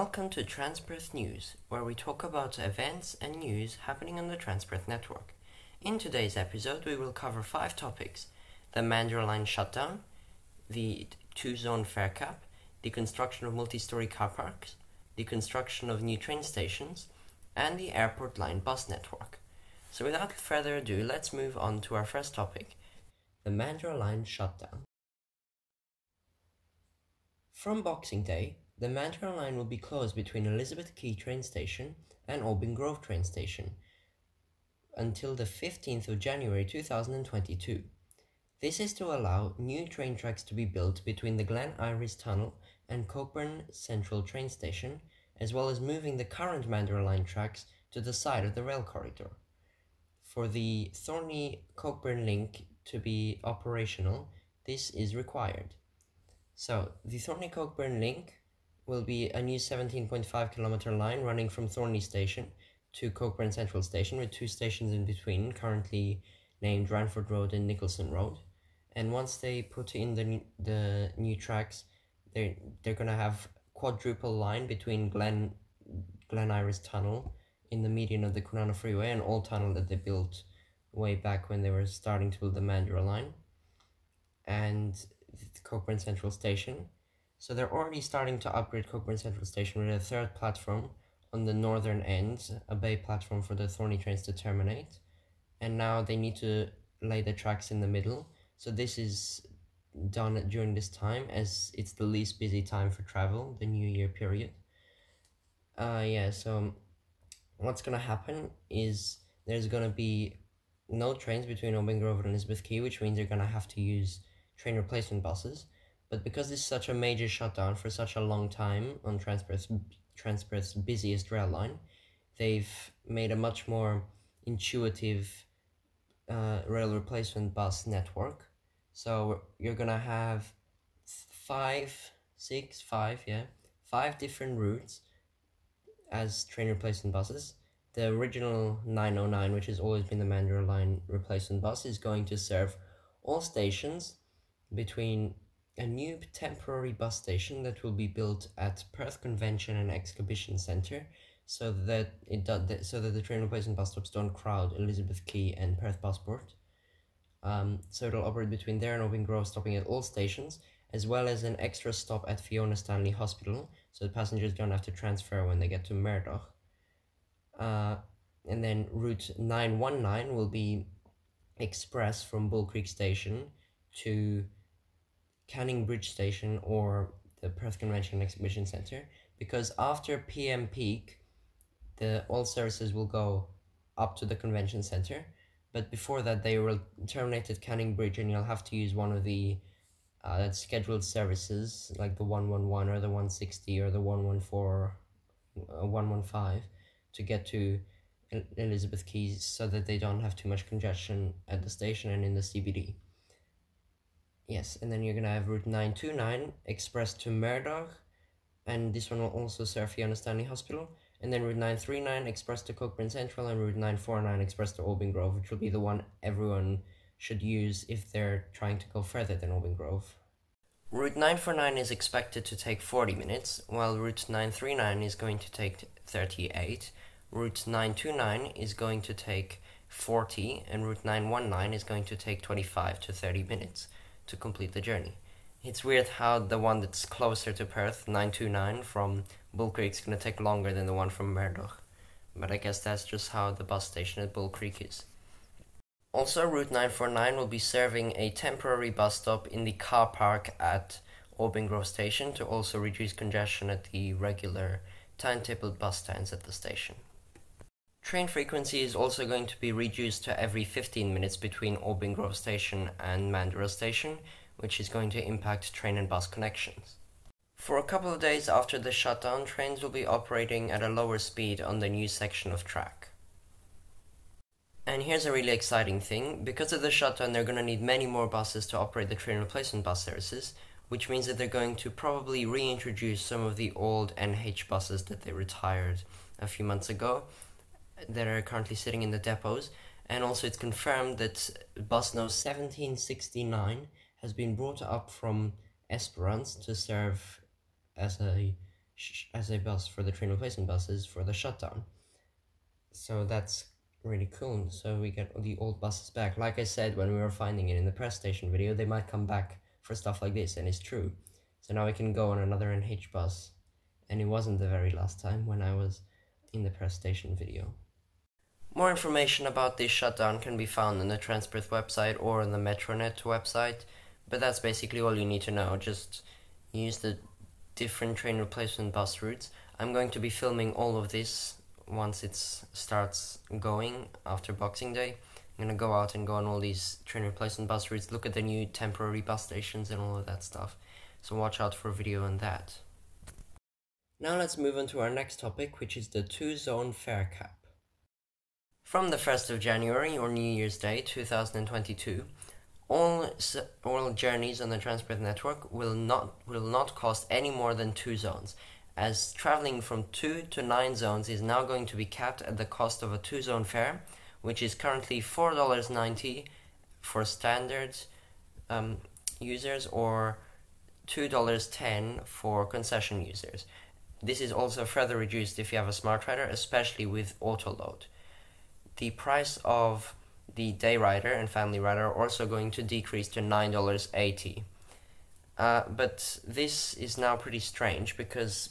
Welcome to Transperth News, where we talk about events and news happening on the Transperth network. In today's episode, we will cover 5 topics: the Mandurah Line shutdown, the 2-zone fare cap, the construction of multi-storey car parks, the construction of new train stations, and the airport line bus network. So without further ado, let's move on to our first topic, the Mandurah Line shutdown. From Boxing Day, the Mandurah Line will be closed between Elizabeth Quay train station and Auburn Grove train station until the 15th of January 2022. This is to allow new train tracks to be built between the Glen Iris Tunnel and Cockburn Central train station, as well as moving the current Mandurah Line tracks to the side of the rail corridor. For the Thornlie-Cockburn link to be operational, this is required. So, the Thornlie-Cockburn link will be a new 17.5km line running from Thornlie Station to Cockburn Central Station, with 2 stations in between, currently named Ranford Road and Nicholson Road. And once they put in the new tracks, they're going to have quadruple line between Glen Iris Tunnel in the median of the Kwinana Freeway and old tunnel that they built way back when they were starting to build the Mandurah Line, and the Cockburn Central Station. So they're already starting to upgrade Cockburn Central Station with a 3rd platform on the northern end, a bay platform for the Thornlie trains to terminate, and now they need to lay the tracks in the middle. So this is done during this time, as it's the least busy time for travel, the New Year period. So what's going to happen is there's going to be no trains between Auburn Grove and Elizabeth Quay, which means they're going to have to use train replacement buses. But because this is such a major shutdown for such a long time on Transperth's busiest rail line, they've made a much more intuitive rail replacement bus network. So you're gonna have 5 different routes as train replacement buses. The original 909, which has always been the Mandurah Line replacement bus, is going to serve all stations between a new temporary bus station that will be built at Perth Convention and Exhibition Centre, so that the train replacement bus stops don't crowd Elizabeth Quay and Perth Passport. So it'll operate between there and Auburn Grove, stopping at all stations, as well as an extra stop at Fiona Stanley Hospital, so the passengers don't have to transfer when they get to Murdoch. And then route 919 will be express from Bull Creek station to Canning Bridge station or the Perth Convention and Exhibition Centre, because after PM peak, all services will go up to the Convention Centre, but before that they will terminate at Canning Bridge, and you'll have to use one of the scheduled services, like the 111 or the 160 or the 114 or 115, to get to Elizabeth Quay, so that they don't have too much congestion at the station and in the CBD. Yes, and then you're going to have route 929, express to Murdoch, and this one will also serve Fiona Stanley Hospital, and then route 939, express to Cockburn Central, and route 949, express to Auburn Grove, which will be the one everyone should use if they're trying to go further than Auburn Grove. Route 949 is expected to take 40 minutes, while route 939 is going to take 38, route 929 is going to take 40, and route 919 is going to take 25 to 30 minutes. To complete the journey. It's weird how the one that's closer to Perth, 929 from Bull Creek, is going to take longer than the one from Murdoch, but I guess that's just how the bus station at Bull Creek is. Also, route 949 will be serving a temporary bus stop in the car park at Auburn Grove station to also reduce congestion at the regular timetabled bus stands at the station. Train frequency is also going to be reduced to every 15 minutes between Auburn Grove Station and Mandurah Station, which is going to impact train and bus connections. For a couple of days after the shutdown, trains will be operating at a lower speed on the new section of track. And here's a really exciting thing: because of the shutdown, they're going to need many more buses to operate the train replacement bus services, which means that they're going to probably reintroduce some of the old NH buses that they retired a few months ago, that are currently sitting in the depots. And also, it's confirmed that bus no 1769 has been brought up from Esperance to serve as a as a bus for the train replacement buses for the shutdown. So that's really cool, and so we get the old buses back. Like I said, when we were finding it in the press station video, they might come back for stuff like this, and it's true. So now I can go on another NH bus, and it wasn't the very last time when I was in the press station video. More information about this shutdown can be found on the Transperth website or on the Metronet website, but that's basically all you need to know. Just use the different train replacement bus routes. I'm going to be filming all of this once it starts going after Boxing Day. I'm going to go out and go on all these train replacement bus routes, look at the new temporary bus stations and all of that stuff. So watch out for a video on that. Now let's move on to our next topic, which is the two-zone fare cap. From the 1st of January, or New Year's Day 2022, all journeys on the Transperth network will not cost any more than 2 zones, as travelling from 2 to 9 zones is now going to be capped at the cost of a 2-zone fare, which is currently $4.90 for standard users or $2.10 for concession users. This is also further reduced if you have a smart rider, especially with autoload. The price of the day rider and family rider are also going to decrease to $9.80. But this is now pretty strange because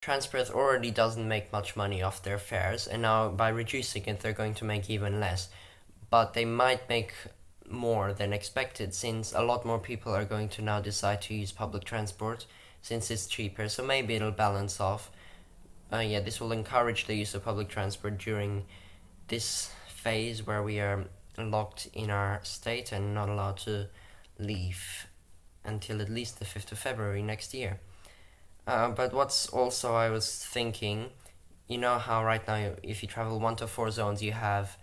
Transperth already doesn't make much money off their fares, and now by reducing it they're going to make even less. But they might make more than expected, since a lot more people are going to now decide to use public transport since it's cheaper, so maybe it'll balance off. Yeah, this will encourage the use of public transport during this phase where we are locked in our state and not allowed to leave until at least the 5th of February next year. But what's also, I was thinking, you know how right now if you travel 1 to 4 zones you have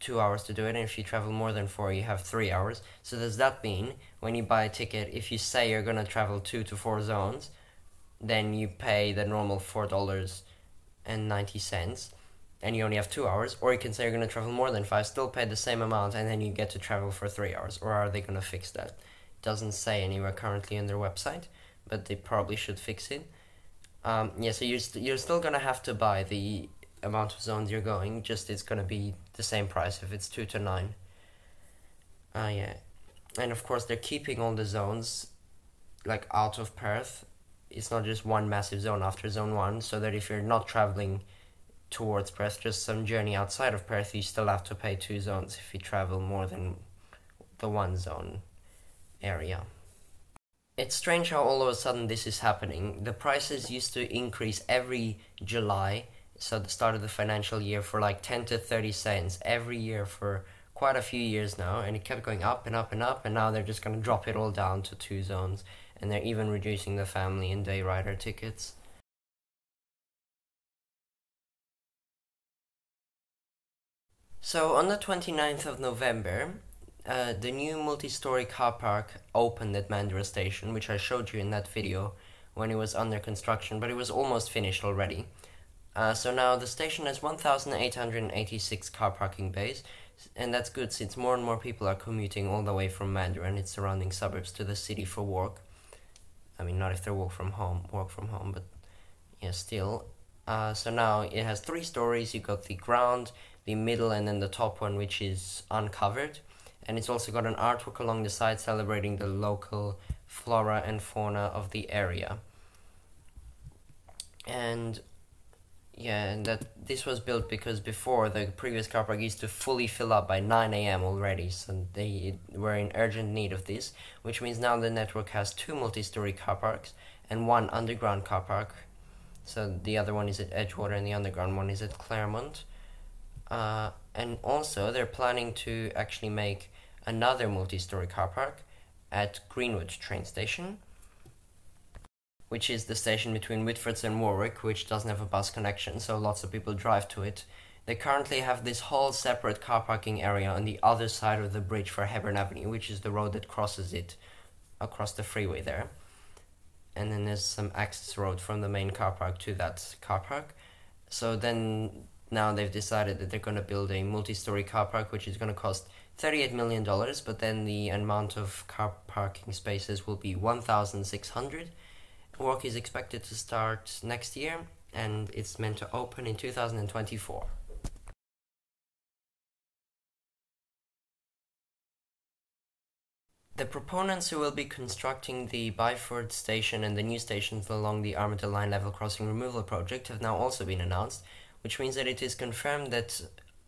2 hours to do it, and if you travel more than 4 you have 3 hours. So does that mean when you buy a ticket, if you say you're gonna travel 2 to 4 zones, then you pay the normal $4.90 and you only have 2 hours? Or you can say you're gonna travel more than 5, still pay the same amount, and then you get to travel for 3 hours? Or are they gonna fix that? It doesn't say anywhere currently on their website, but they probably should fix it. Yeah, so you're still gonna have to buy the amount of zones you're going, just it's gonna be the same price if it's 2 to 9. Yeah, and of course they're keeping all the zones like out of Perth. It's not just one massive zone after zone 1, so that if you're not traveling towards Perth, just some journey outside of Perth, you still have to pay 2 zones if you travel more than the 1 zone area. It's strange how all of a sudden this is happening. The prices used to increase every July, so the start of the financial year, for like 10 to 30 cents every year for quite a few years now, and it kept going up and up and up, and now they're just going to drop it all down to 2 zones, and they're even reducing the family and day rider tickets. So on the 29th of November, the new multi-story car park opened at Mandurah Station, which I showed you in that video when it was under construction, but it was almost finished already. So now the station has 1,886 car parking bays, and that's good since more and more people are commuting all the way from Mandurah and its surrounding suburbs to the city for work. I mean, not if they work from home, but yeah, still. So now it has 3 stories. You got the ground, the middle, and then the top one, which is uncovered, and it's also got an artwork along the side celebrating the local flora and fauna of the area. And yeah, and that this was built because before the previous car park used to fully fill up by 9 AM already, so they were in urgent need of this, which means now the network has 2 multi-story car parks and 1 underground car park. So the other one is at Edgewater and the underground one is at Claremont. And also they're planning to actually make another multi-story car park at Greenwood train station, which is the station between Whitfords and Warwick, which doesn't have a bus connection, so lots of people drive to it. They currently have this whole separate car parking area on the other side of the bridge for Hebron Avenue, which is the road that crosses it across the freeway there. And then there's some access road from the main car park to that car park. So then now they've decided that they're going to build a multi-story car park, which is going to cost $38 million, but then the amount of car parking spaces will be 1,600. Work is expected to start next year and it's meant to open in 2024. The proponents who will be constructing the Byford station and the new stations along the Armadale Line level crossing removal project have now also been announced, which means that it is confirmed that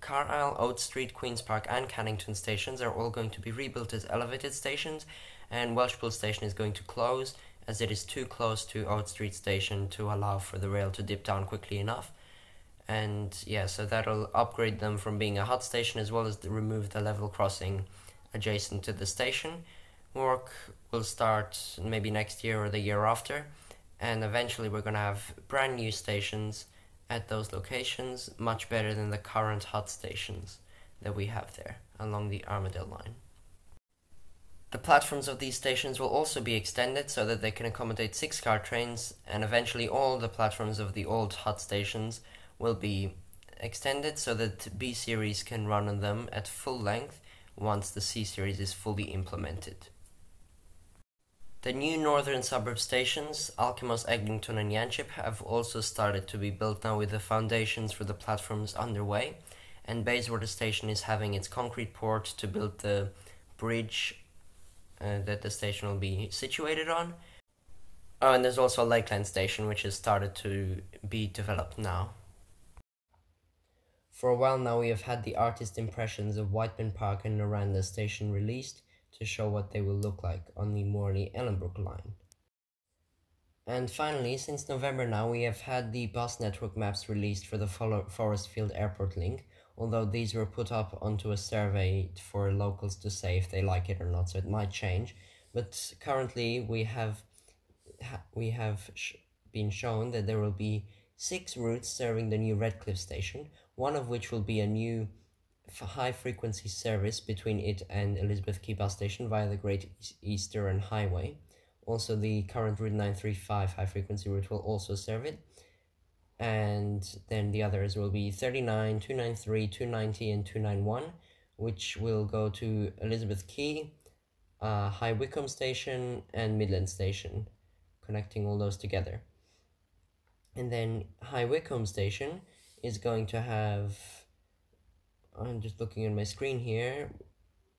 Carlisle, Oats Street, Queen's Park and Cannington stations are all going to be rebuilt as elevated stations, and Welshpool station is going to close as it is too close to Oats Street station to allow for the rail to dip down quickly enough. And yeah, so that'll upgrade them from being a hot station as well as remove the level crossing adjacent to the station. Work will start maybe next year or the year after, and eventually we're going to have brand new stations at those locations, much better than the current hot stations that we have there along the Armadale Line. The platforms of these stations will also be extended so that they can accommodate 6-car trains, and eventually all the platforms of the old hot stations will be extended so that B series can run on them at full length once the C series is fully implemented. The new northern suburb stations, Alkimos, Eglinton and Yanchep, have also started to be built now with the foundations for the platforms underway, and Bayswater station is having its concrete poured to build the bridge that the station will be situated on. Oh, and there's also Lakeland station, which has started to be developed now. For a while now we have had the artist impressions of Whiteman Park and Noranda station released to show what they will look like on the Morley-Ellenbrook line. And finally, since November now, we have had the bus network maps released for the Forestfield Airport link, although these were put up onto a survey for locals to say if they like it or not, so it might change. But currently we have been shown that there will be 6 routes serving the new Redcliffe station, one of which will be a new high-frequency service between it and Elizabeth Quay bus station via the Great Eastern Highway. Also, the current Route 935 high-frequency route will also serve it. And then the others will be 39, 293, 290 and 291, which will go to Elizabeth Quay, High Wycombe station and Midland station, connecting all those together. And then High Wycombe station is going to have, I'm just looking at my screen here,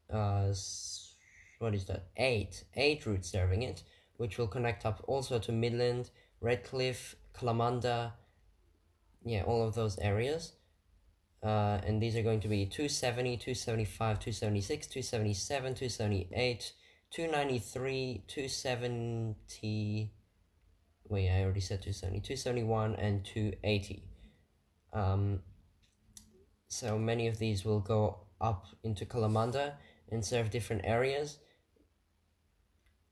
what is that, 8 routes serving it, which will connect up also to Midland, Redcliffe, Kalamunda, yeah, all of those areas, and these are going to be 270, 275, 276, 277, 278, 293, 270, wait, I already said 270, 271 and 280. So many of these will go up into Kalamunda and serve different areas.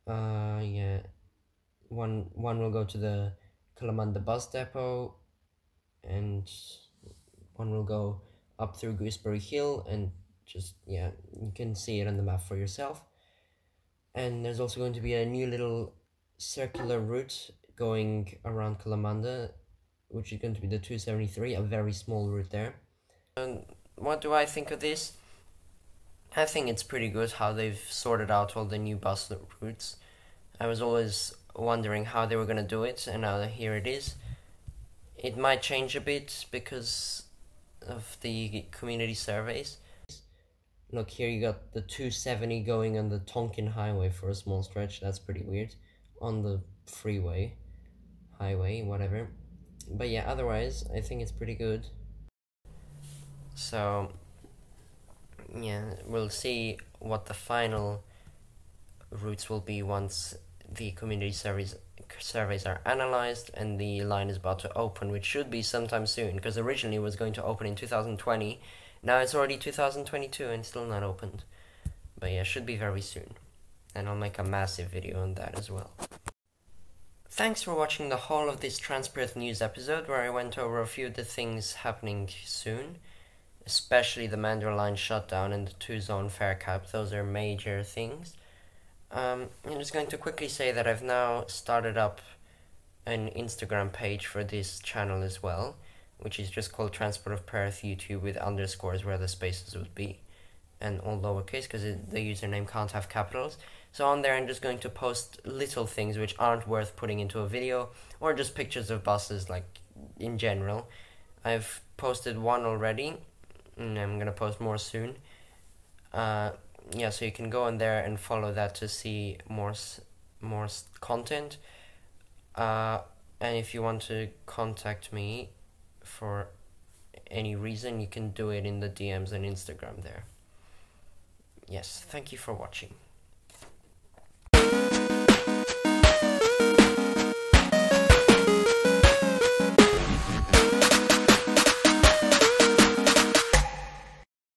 Yeah, one will go to the Kalamunda bus depot, and one will go up through Gooseberry Hill, and just, yeah, you can see it on the map for yourself. And there's also going to be a new little circular route going around Kalamunda, which is going to be the 273, a very small route there. And what do I think of this? I think it's pretty good how they've sorted out all the new bus routes. I was always wondering how they were going to do it, and now here it is. It might change a bit because of the community surveys. Look, here you got the 270 going on the Tonkin Highway for a small stretch, that's pretty weird. On the freeway, highway, whatever. But yeah, otherwise, I think it's pretty good. So, yeah, we'll see what the final routes will be once the community surveys are analysed and the line is about to open, which should be sometime soon, because originally it was going to open in 2020, now it's already 2022 and still not opened. But yeah, should be very soon, and I'll make a massive video on that as well. Thanks for watching the whole of this Transperth news episode, where I went over a few of the things happening soon, especially the Mandurah Line shutdown and the 2-zone fare cap. Those are major things. I'm just going to quickly say that I've now started up an Instagram page for this channel as well, which is just called Transport of Perth YouTube with underscores where the spaces would be. and all lowercase because the username can't have capitals. So on there I'm just going to post little things which aren't worth putting into a video, or just pictures of buses like in general. I've posted one already and I'm gonna post more soon. Yeah, so you can go on there and follow that to see more content. And if you want to contact me for any reason, you can do it in the DMs and Instagram there. Yes, thank you for watching.